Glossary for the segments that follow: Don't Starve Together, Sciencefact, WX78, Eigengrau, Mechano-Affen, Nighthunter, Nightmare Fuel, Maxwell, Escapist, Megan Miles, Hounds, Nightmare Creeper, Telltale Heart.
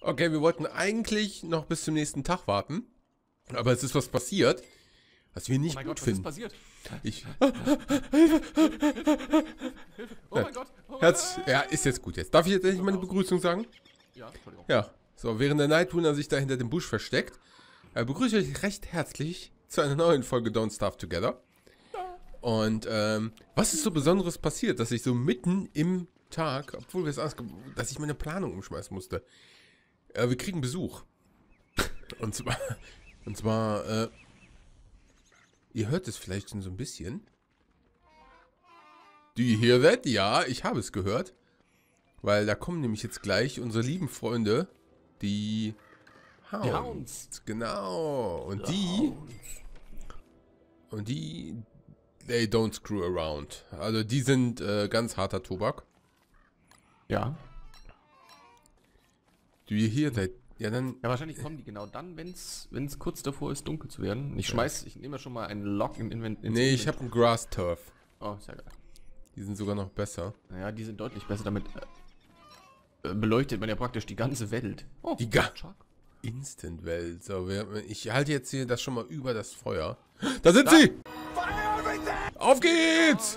Okay, wir wollten eigentlich noch bis zum nächsten Tag warten. Aber es ist was passiert, was wir nicht gut finden. Oh mein Gott, was ist passiert? Ich... Oh mein Gott. Ja, ist jetzt gut jetzt. Darf ich jetzt endlich meine Begrüßung sagen? Ja, Entschuldigung. Ja, so, während der Nighthunter sich da hinter dem Busch versteckt, begrüße ich euch recht herzlich zu einer neuen Folge Don't Starve Together. Und was ist so Besonderes passiert, dass ich so mitten im Tag, obwohl wir es dass ich meine Planung umschmeißen musste. Wir kriegen Besuch. Und zwar, ihr hört es vielleicht schon so ein bisschen. Do you hear that? Ja, ich habe es gehört. Weil da kommen nämlich jetzt gleich unsere lieben Freunde, die Hounds. Genau. Und die... They don't screw around. Also die sind ganz harter Tobak. Ja. Do you hear that? Ja, dann. Ja, wahrscheinlich kommen die genau dann, wenn es kurz davor ist, dunkel zu werden. Ich schmeiß, ich nehme schon mal einen Lock im Inventar. Nee, ich habe einen Grass Turf. Oh, sehr geil. Die sind sogar noch besser. Naja, die sind deutlich besser. Damit beleuchtet man ja praktisch die ganze Welt. Oh, die ganze Instant-Welt. So, ich halte jetzt hier das schon mal über das Feuer. Da sind sie! Auf geht's!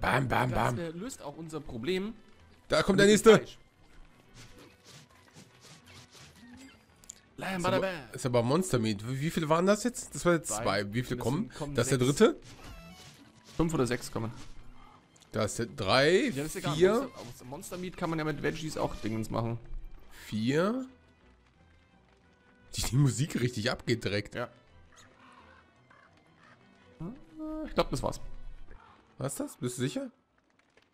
Bam, bam, bam. Das löst auch unser Problem. Da kommt der nächste. Ist aber Monster Meat. Wie viele waren das jetzt? Das waren jetzt zwei. Wie viele kommen? Das ist der dritte? 5 oder 6 kommen. Da ist der 3, 4. Aus Monster Meat kann man ja mit Veggies auch Dingens machen. 4. Die Musik richtig abgeht direkt. Ja. Ich glaube, das war's. Was ist das? Bist du sicher?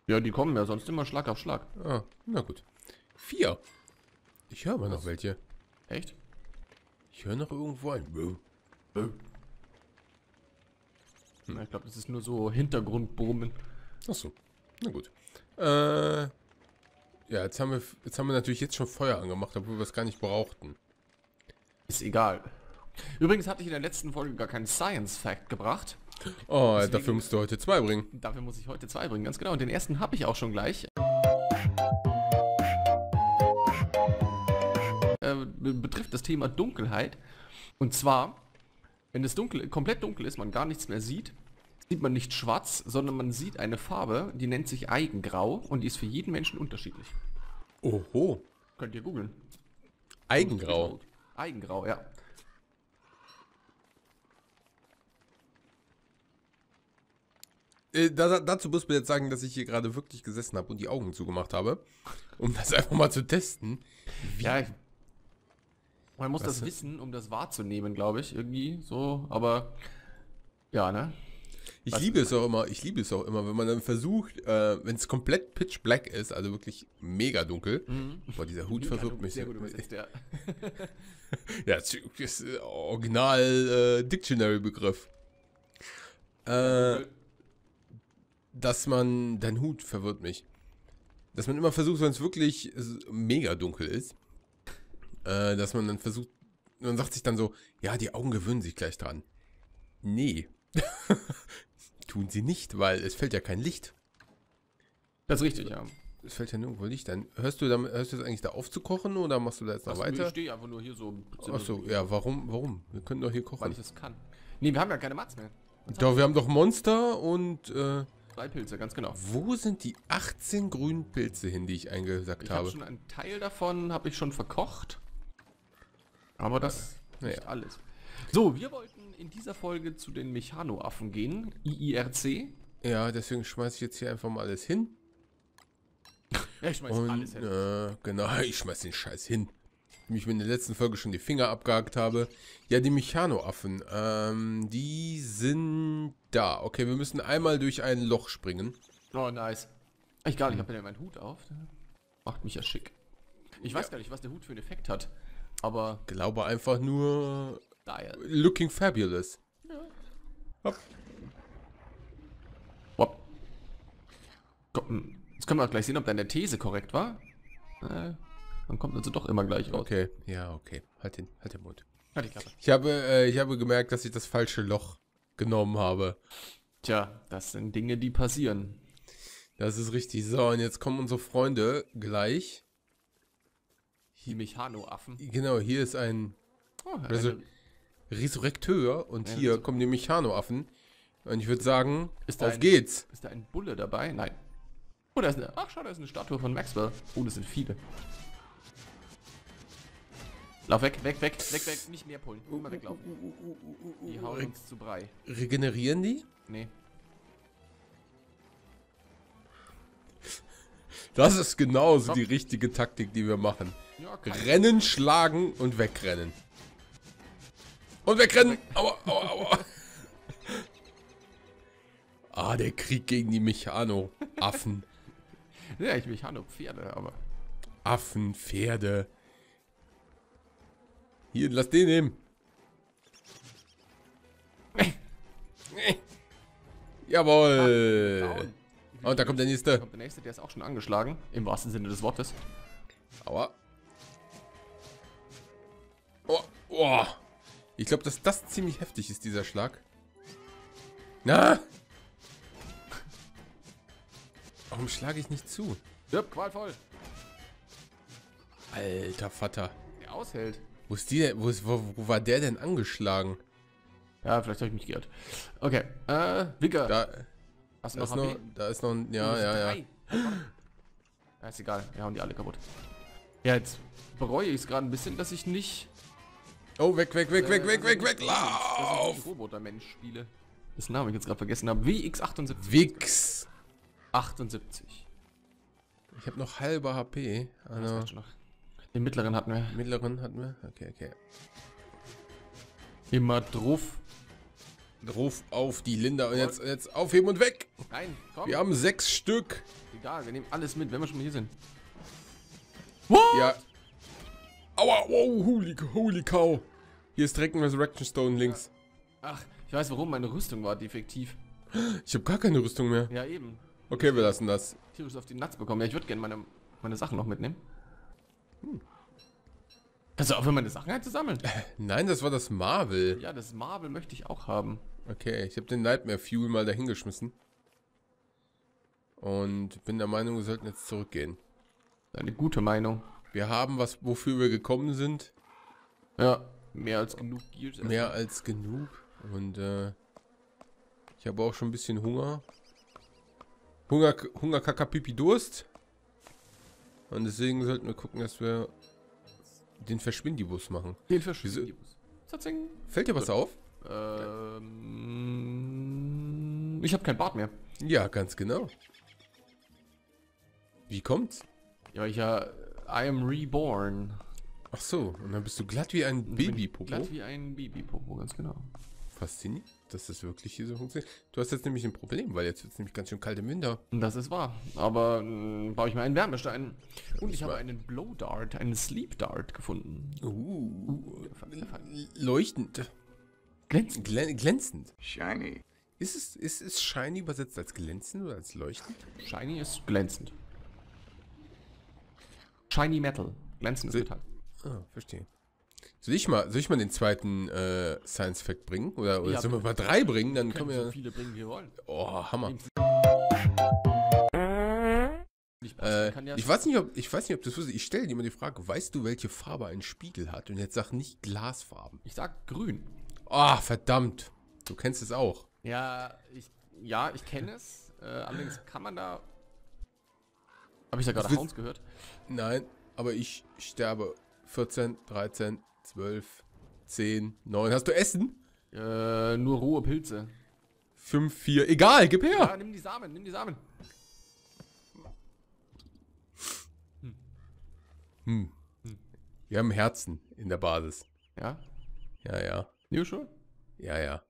Ja, die kommen ja sonst immer Schlag auf Schlag. Ah, na gut. 4. Ich höre mal noch welche. Echt? Ich höre noch irgendwo ein. Na, ich glaube, das ist nur so Hintergrundbrummen. Ach so. Na gut. Ja, jetzt haben wir natürlich jetzt schon Feuer angemacht, obwohl wir es gar nicht brauchten. Ist egal. Übrigens hatte ich in der letzten Folge gar keinen Science Fact gebracht. Oh, deswegen, dafür musst du heute 2 bringen. Dafür muss ich heute 2 bringen, ganz genau. Und den ersten habe ich auch schon gleich. Betrifft das Thema Dunkelheit. Und zwar, wenn es komplett dunkel ist, man gar nichts mehr sieht, sieht man nicht schwarz, sondern man sieht eine Farbe, die nennt sich Eigengrau und die ist für jeden Menschen unterschiedlich. Oho. Könnt ihr googeln. Eigengrau. Eigengrau, ja. Dazu muss man jetzt sagen, dass ich hier gerade wirklich gesessen habe und die Augen zugemacht habe, um das einfach mal zu testen. Ja, man muss das wissen, um das wahrzunehmen, glaube ich, irgendwie so, aber ja, ne? Ich liebe es auch immer, wenn man dann versucht, wenn es komplett pitch black ist, also wirklich mega dunkel. Mhm. Boah, dieser Hut verwirrt mich. Sehr gut übersetzt, ja. Ja, das ist original Dictionary-Begriff. Dass man, dein Hut verwirrt mich, dass man immer versucht, wenn es wirklich mega dunkel ist, dass man dann versucht, man sagt sich dann so, ja, die Augen gewöhnen sich gleich dran. Nee. Tun sie nicht, weil es fällt ja kein Licht. Das ist richtig, ja. Es fällt ja nirgendwo Licht an. Hörst du das eigentlich da aufzukochen oder machst du da jetzt noch weiter? Ich stehe einfach nur hier so. Achso, ja, warum? Wir können doch hier kochen. Weil ich das kann. Nee, wir haben ja keine Matz mehr. Doch, wir haben doch Monster und, 2 Pilze, ganz genau. Wo sind die 18 grünen Pilze hin, die ich eingesackt habe? Ich habe schon einen Teil davon, habe ich schon verkocht. Aber das ist nicht alles. So, wir wollten in dieser Folge zu den Mechano-Affen gehen, IIRC. Ja, deswegen schmeiße ich jetzt hier einfach mal alles hin. Ja, ich schmeiße alles hin. Genau, ich schmeiße den Scheiß hin. Wie ich mir in der letzten Folge schon die Finger abgehakt habe. Ja, die Mechano-Affen, die sind da. Okay, wir müssen einmal durch ein Loch springen. Oh, nice. Egal, ich habe ja meinen Hut auf. Macht mich ja schick. Ich weiß gar nicht, was der Hut für einen Effekt hat, aber... Glaube einfach nur... Looking fabulous. Ja. Hopp. Hopp. Jetzt können wir auch gleich sehen, ob deine These korrekt war. Dann kommt also doch immer gleich raus. Okay, ja, okay. Halt den Mund. Halt die Klappe. Ich habe gemerkt, dass ich das falsche Loch genommen habe. Tja, das sind Dinge, die passieren. Das ist richtig. So, und jetzt kommen unsere Freunde gleich. Die Mechano-Affen. Genau, hier ist ein Resurrekteur und hier kommen die Mechano-Affen. Und ich würde sagen, auf geht's. Ist da ein Bulle dabei? Nein. Oh, da ist eine. Ach, schau, da ist eine Statue von Maxwell. Oh, das sind viele. Lauf weg, weg. Nicht mehr pullen. Immer weglaufen. Die hauen uns zu Brei. Regenerieren die? Nee. Das ist genauso die richtige Taktik, die wir machen. Ja, okay. Rennen, schlagen und wegrennen. Und wegrennen! Aua, aua, aua. Ah, der Krieg gegen die Mechano-Affen. Ja, ich Mechano-Pferde, aber... Affen, Pferde. Hier, lass den nehmen. Jawohl. Und da kommt der nächste. Da kommt der nächste, der ist auch schon angeschlagen. Im wahrsten Sinne des Wortes. Aua. Oh, oh. Ich glaube, dass das ziemlich heftig ist, dieser Schlag. Na? Warum schlage ich nicht zu? Ja, qualvoll. Alter Vater. Der aushält. Wo ist die denn? Wo war der denn angeschlagen? Ja, vielleicht habe ich mich geirrt. Okay. Wicker. Hast du noch HP? Da ist noch ein... Ja, ja, ja. Ja, ist egal. Wir hauen die alle kaputt. Ja, jetzt bereue ich es gerade ein bisschen, dass ich nicht... Oh, weg. Lauf! Dass ich Roboter-Mensch spiele. Das Name ich jetzt gerade vergessen habe. WX78. Wix. 78. Ich habe noch halber HP. Also den mittleren hatten wir. Mittleren hatten wir? Okay, okay. Immer drauf. Ruf auf die Linda und jetzt aufheben und weg. Nein, komm. Wir haben 6 Stück. Egal, wir nehmen alles mit, wenn wir schon mal hier sind. What? Ja. Aua, wow, holy cow. Hier ist direkt ein Resurrection Stone links. Ja. Ach, ich weiß warum, meine Rüstung war defektiv. Ich habe gar keine Rüstung mehr. Ja, eben. Okay, wir lassen das. Tierisch auf die Nuts bekommen. Ja, ich würde gerne meine Sachen noch mitnehmen. Kannst du aufhören, meine Sachen halt zu sammeln? Nein, das war das Marvel. Ja, das Marvel möchte ich auch haben. Okay, ich habe den Nightmare Fuel mal dahingeschmissen. Und bin der Meinung, wir sollten jetzt zurückgehen. Eine gute Meinung. Wir haben was, wofür wir gekommen sind. Ja, mehr als genug. Mehr als genug. Und ich habe auch schon ein bisschen Hunger. Hunger, Kakapipi, Durst. Und deswegen sollten wir gucken, dass wir den Verschwindibus machen. Den Verschwindibus. Fällt dir was auf? Ich habe kein Bart mehr. Ja, ganz genau. Wie kommt's? Ja, I am reborn. Ach so, und dann bist du glatt wie ein Babypopo. Glatt wie ein Babypopo, ganz genau. Faszinierend, dass das wirklich hier so funktioniert. Du hast jetzt nämlich ein Problem, weil jetzt wird es nämlich ganz schön kalt im Winter. Das ist wahr, aber baue ich mal einen Wärmestein. Und ich habe einen Blow Dart, einen Sleep Dart gefunden. Leuchtend. Glänzend. Glänzend. Shiny. Ist shiny übersetzt als glänzend oder als leuchtend? Shiny ist glänzend. Shiny Metal. Glänzendes Metall. Ah, verstehe. Soll ich mal den zweiten Science Fact bringen? Oder ja, sollen wir mal 3 bringen? Dann können wir so viele bringen, wie wir wollen. Oh, Hammer. Ich weiß nicht, ob du das wusstest. Ich stelle dir immer die Frage, weißt du, welche Farbe ein Spiegel hat? Und jetzt sag nicht Glasfarben. Ich sag grün. Ah, oh, verdammt. Du kennst es auch. Ja, ich kenne es. Allerdings kann man da... Habe ich da gerade Hounds gehört? Nein, aber ich sterbe. 14, 13... 12, 10, 9. Hast du Essen? Nur rohe Pilze. 5, 4. Egal, gib her. Ja, nimm die Samen, Wir haben Herzen in der Basis. Ja? Ja. You sure? Ja.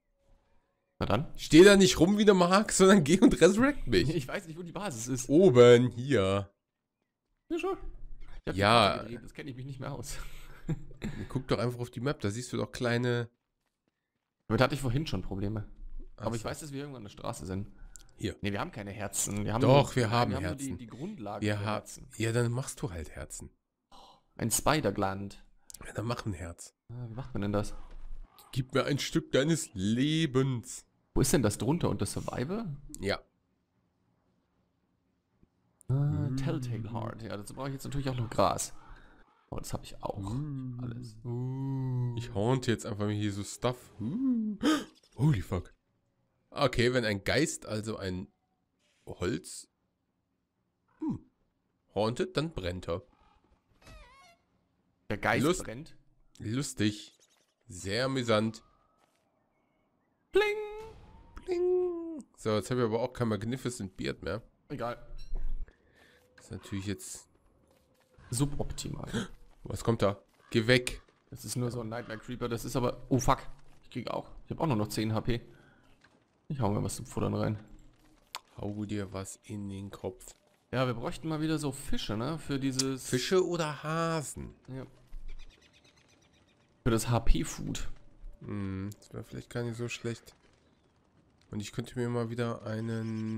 Na dann? Steh da nicht rum wie der Mark, sondern geh und resurrect mich. Ich weiß nicht, wo die Basis ist. Oben, hier. You sure? Ich hab die Basis gedreht, das kenne ich mich nicht mehr aus. Guck doch einfach auf die Map, da siehst du doch kleine... Damit hatte ich vorhin schon Probleme. Ach, aber ich weiß, dass wir irgendwann an der Straße sind. Hier. Ne, wir haben keine Herzen. Wir haben Herzen. Wir haben nur die Grundlage für Herzen. Ja, dann machst du halt Herzen. Ein Spider-Gland. Ja, dann mach ein Herz. Wie macht man denn das? Gib mir ein Stück deines Lebens. Wo ist denn das drunter? Unter Survivor? Ja. Telltale Heart. Ja, dazu brauche ich jetzt natürlich auch noch Gras. Oh, das habe ich auch. Alles. Ich haunte jetzt einfach hier so Stuff. Holy fuck. Okay, wenn ein Geist also ein Holz hauntet, dann brennt er. Der Geist brennt. Lustig. Sehr amüsant. Bling. Bling. So, jetzt habe ich aber auch kein Magnificent Beard mehr. Egal. Das ist natürlich jetzt suboptimal. Was kommt da? Geh weg. Das ist nur so ein Nightmare Creeper. Das ist aber... Oh fuck. Ich kriege auch. Ich habe auch nur noch 10 HP. Ich hau mir was zum Futtern rein. Hau dir was in den Kopf. Ja, wir bräuchten mal wieder so Fische, ne? Für dieses... Fische oder Hasen? Ja. Für das HP-Food. Hm, das wäre vielleicht gar nicht so schlecht. Und ich könnte mir mal wieder einen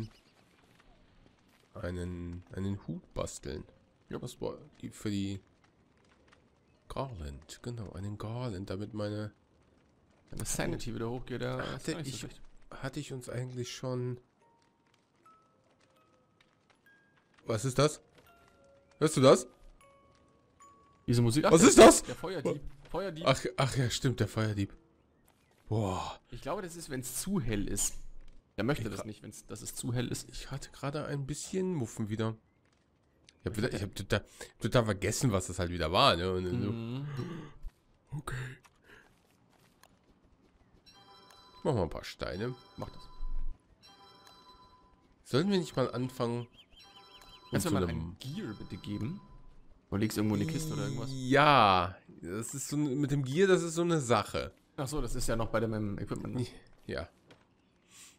Hut basteln. Ja, was war die für die... Garland, genau, einen Garland, damit meine... Meine Sanity wieder hochgeht, ja. Hatte ich uns eigentlich schon... Was ist das? Hörst du das? Diese Musik. Ach, was ist das? Der Feuerdieb. Feuerdieb. Ach ja, stimmt, der Feuerdieb. Boah. Ich glaube, das ist, wenn es zu hell ist. Der möchte das nicht, wenn es zu hell ist. Ich hatte gerade ein bisschen Muffen wieder. Ich hab total vergessen, was das halt wieder war. Ne? Und so. Okay. Machen wir ein paar Steine. Mach das. Sollten wir nicht mal anfangen... Kannst du mir mal ein Gear bitte geben? Oder legst du irgendwo eine Kiste oder irgendwas? Ja, das ist so, mit dem Gear, das ist so eine Sache. Ach so, das ist ja noch bei dem Equipment. Ne? Ja.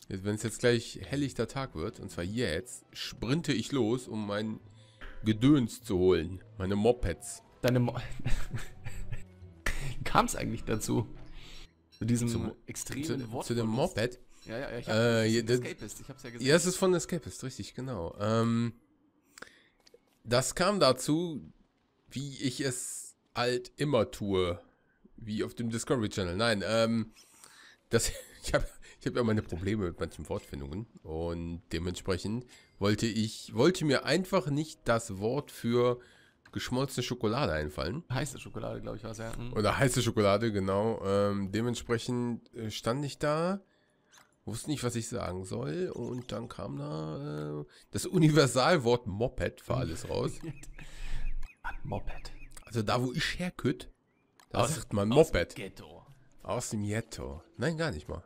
Wenn es jetzt gleich helllichter Tag wird, und zwar jetzt, sprinte ich los, um mein Gedöns zu holen. Meine Mopeds. Deine kam es eigentlich dazu? Zu diesem extremen Wort. Zu dem Moped? Ja, ja, ich habe das Escapist, ich hab's ja gesagt. Ja, es ist von Escapist, richtig, genau. Das kam dazu, wie ich es halt immer tue, wie auf dem Discovery Channel. Nein, ich hab ja meine Probleme mit manchen Wortfindungen und dementsprechend wollte mir einfach nicht das Wort für geschmolzene Schokolade einfallen. Heiße Schokolade, glaube ich, war es ja. Oder heiße Schokolade, genau. Dementsprechend stand ich da, wusste nicht, was ich sagen soll und dann kam da das Universalwort Moped war alles raus. Moped. Also da, wo ich herkütt, da sagt man Moped. Aus dem Ghetto. Aus dem Ghetto. Nein, gar nicht mal.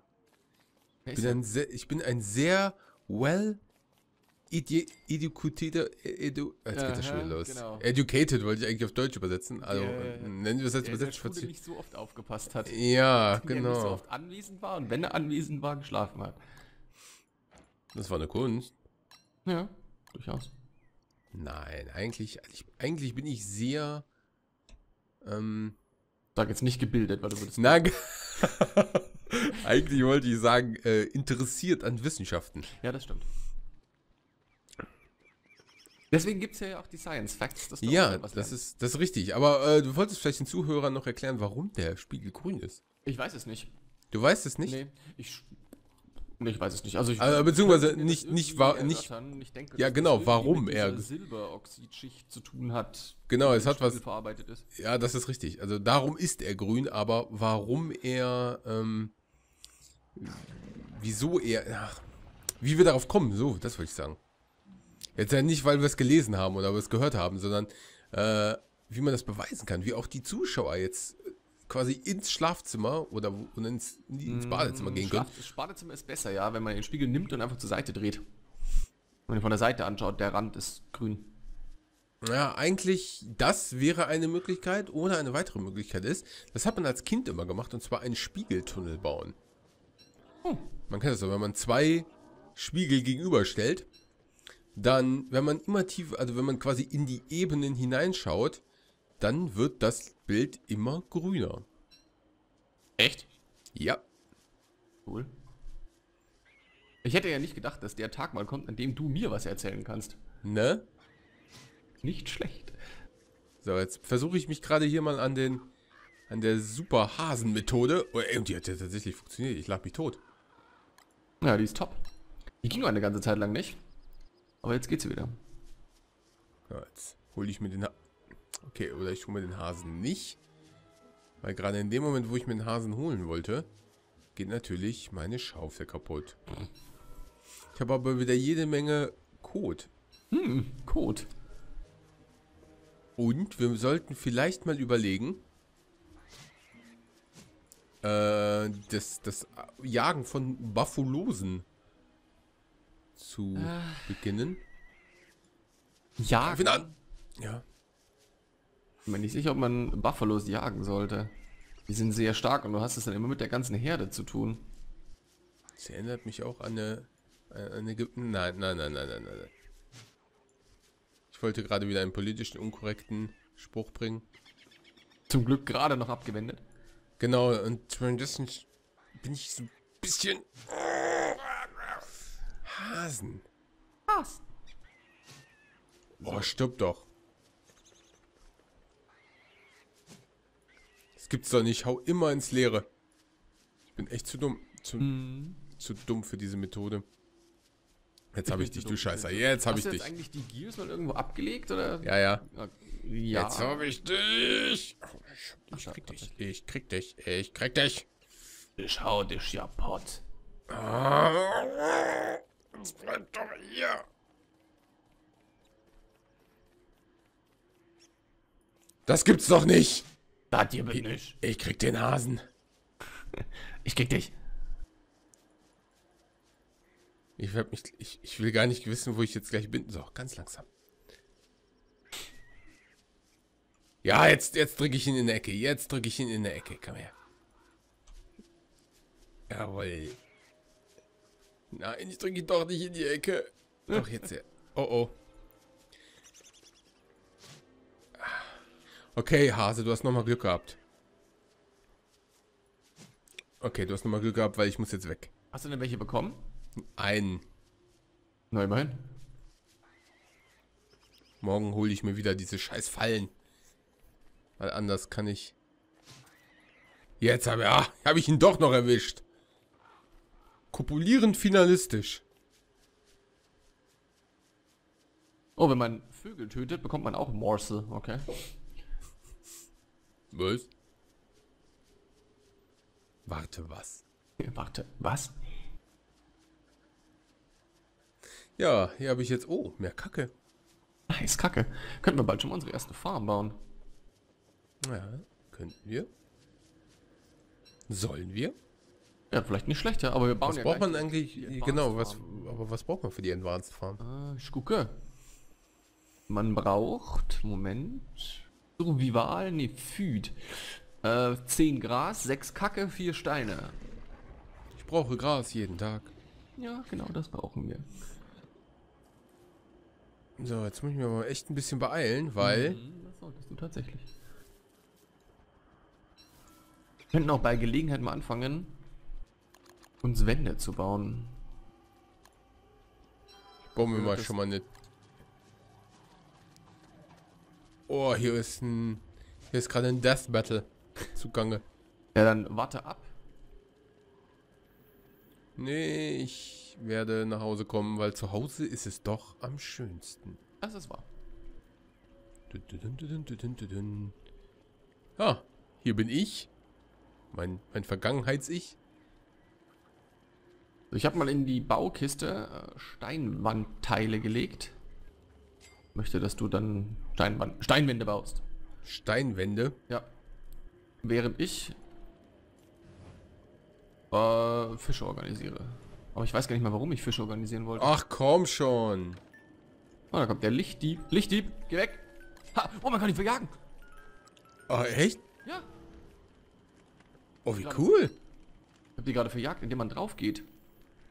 Ich bin ein sehr educated wollte ich eigentlich auf Deutsch übersetzen. Also nennen wir es jetzt übersetzt. Weil der nicht so oft aufgepasst hat. Ja, genau. Nicht so oft anwesend war und wenn er anwesend war, geschlafen hat. Das war eine Kunst. Ja, durchaus. Nein, eigentlich bin ich sehr. Sag jetzt nicht gebildet, weil du würdest. Nein. Eigentlich wollte ich sagen, interessiert an Wissenschaften. Ja, das stimmt. Deswegen gibt es ja auch die Science Facts. Dass ja, das ist richtig. Aber du wolltest vielleicht den Zuhörern noch erklären, warum der Spiegel grün ist. Ich weiß es nicht. Du weißt es nicht? Nee, ich weiß es nicht. Also, beziehungsweise ich denke, ja, genau, warum er mit Silberoxidschicht zu tun hat. Genau, es hat was verarbeitet ist. Ja, das ist richtig. Also darum ist er grün, aber warum er wieso er wie wir darauf kommen, so, das wollte ich sagen. Jetzt ja nicht, weil wir es gelesen haben oder wir es gehört haben, sondern wie man das beweisen kann, wie auch die Zuschauer jetzt quasi ins Schlafzimmer oder ins Badezimmer gehen können. Das Badezimmer ist besser, ja, wenn man den Spiegel nimmt und einfach zur Seite dreht. Wenn man von der Seite anschaut, der Rand ist grün. Ja, eigentlich das wäre eine Möglichkeit oder eine weitere Möglichkeit ist, das hat man als Kind immer gemacht und zwar einen Spiegeltunnel bauen. Hm. Man kennt das so, wenn man zwei Spiegel gegenüberstellt, dann, wenn man immer tiefer, also wenn man quasi in die Ebenen hineinschaut, dann wird das Bild immer grüner. Echt? Ja. Cool. Ich hätte ja nicht gedacht, dass der Tag mal kommt, an dem du mir was erzählen kannst. Ne? Nicht schlecht. So, jetzt versuche ich mich gerade hier mal an der Super-Hasen-Methode. Oh, die hat ja tatsächlich funktioniert. Ich lag mich tot. Ja, die ist top. Die ging nur eine ganze Zeit lang nicht. Aber jetzt geht's wieder. Ja, jetzt hole ich mir den... Okay, oder ich hole mir den Hasen nicht. Weil gerade in dem Moment, wo ich mir den Hasen holen wollte, geht natürlich meine Schaufel kaputt. Ich habe aber wieder jede Menge Kot. Hm, Kot. Und wir sollten vielleicht mal überlegen, das Jagen von Buffalosen zu beginnen. Jagen? Ja. Ich bin mir nicht sicher, ob man Buffalos jagen sollte. Die sind sehr stark und du hast es dann immer mit der ganzen Herde zu tun. Das erinnert mich auch an eine nein. Ich wollte gerade wieder einen politischen, unkorrekten Spruch bringen. Zum Glück gerade noch abgewendet. Genau, und währenddessen bin ich so ein bisschen... Hasen. Hasen. Boah, stirb doch. Das gibt's doch nicht. Hau immer ins Leere. Ich bin echt zu dumm. Zu dumm für diese Methode. Jetzt habe ich dich, du Scheißer. Jetzt habe ich dich. Hast du jetzt eigentlich die Gears mal irgendwo abgelegt, oder? Ja, ja. Jetzt habe ich dich. Ich krieg dich. Ich krieg dich. Ich krieg dich. Ich hau dich ja pot. Das bleibt doch hier. Das gibt's doch nicht. Das gibt's nicht. Ich krieg den Hasen. Ich krieg dich. Ich will gar nicht wissen, wo ich jetzt gleich bin. So, ganz langsam. Ja, jetzt drücke ich ihn in die Ecke. Jetzt drücke ich ihn in die Ecke. Komm her. Jawohl. Nein, ich drücke ihn doch nicht in die Ecke. Doch, jetzt. Oh. Okay, Hase, du hast nochmal Glück gehabt. Okay, du hast nochmal Glück gehabt, weil ich muss jetzt weg. Hast du denn welche bekommen? Einen. Na, immerhin. Morgen hole ich mir wieder diese scheiß Fallen. Weil anders kann ich... Jetzt hab ich ihn doch noch erwischt. Kopulierend finalistisch. Oh, wenn man Vögel tötet, bekommt man auch Morsel, okay. Was? Warte, was? Ja, warte, was? Ja, hier habe ich jetzt... Oh, mehr Kacke. Nice, Kacke. Könnten wir bald schon unsere erste Farm bauen. Ja, könnten wir. Sollen wir? Ja, vielleicht nicht schlechter, aber wir bauen was ja braucht man eigentlich... Genau, aber was braucht man für die Advanced Farm? Ich gucke. Man braucht... Moment... Survival, ne, Feed. 10 Gras, 6 Kacke, 4 Steine. Ich brauche Gras jeden Tag. Ja, genau, das brauchen wir. So, jetzt muss ich mir aber echt ein bisschen beeilen, weil... Das solltest du tatsächlich. Wir könnten auch bei Gelegenheit mal anfangen, uns Wände zu bauen. Ich baue mir mal schon mal eine... Oh, hier ist gerade ein Death Battle zugange. Ja, dann warte ab. Nee, ich werde nach Hause kommen, weil zu Hause ist es doch am schönsten. Das ist wahr. Ah, hier bin ich. Mein Vergangenheits-Ich. Ich habe mal in die Baukiste Steinwandteile gelegt. Möchte, dass du dann Steinwände baust. Steinwände? Ja. Während ich Fische organisiere. Aber ich weiß gar nicht mal, warum ich Fische organisieren wollte. Ach komm schon. Oh, da kommt der Lichtdieb. Lichtdieb, geh weg. Ha, oh, man kann ihn verjagen. Oh, echt? Ja. Oh, wie cool. Ich hab die gerade verjagt, indem man drauf geht.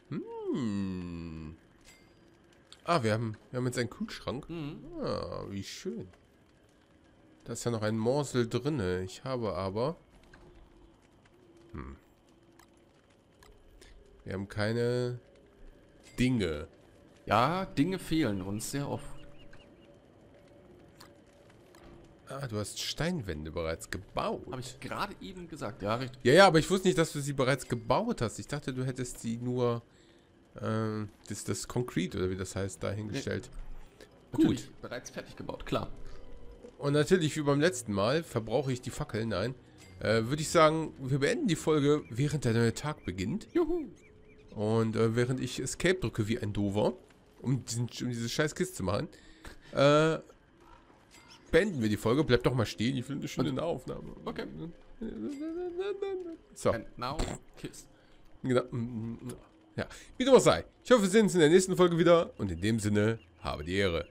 Hm. Ah, wir haben jetzt einen Kühlschrank. Ah, wie schön. Da ist ja noch ein Morsel drinne. Ich habe aber... Wir haben keine Dinge. Ja, Dinge fehlen uns sehr oft. Ah, du hast Steinwände bereits gebaut. Habe ich gerade eben gesagt, ja, richtig. Ja, aber ich wusste nicht, dass du sie bereits gebaut hast. Ich dachte, du hättest sie nur... Das Concrete, oder wie das heißt, dahingestellt. Nee. Gut. Natürlich, bereits fertig gebaut, klar. Und natürlich, wie beim letzten Mal, verbrauche ich die Fackeln. Nein. Würde ich sagen, wir beenden die Folge, während der neue Tag beginnt. Juhu. Und während ich Escape drücke wie ein Dover, um diese scheiß Kiste zu machen, beenden wir die Folge. Bleibt doch mal stehen, ich will eine schöne Aufnahme. Okay. So. And now, kiss. Genau. Ja, wie dem auch sei. Ich hoffe, wir sehen uns in der nächsten Folge wieder. Und in dem Sinne, habe die Ehre.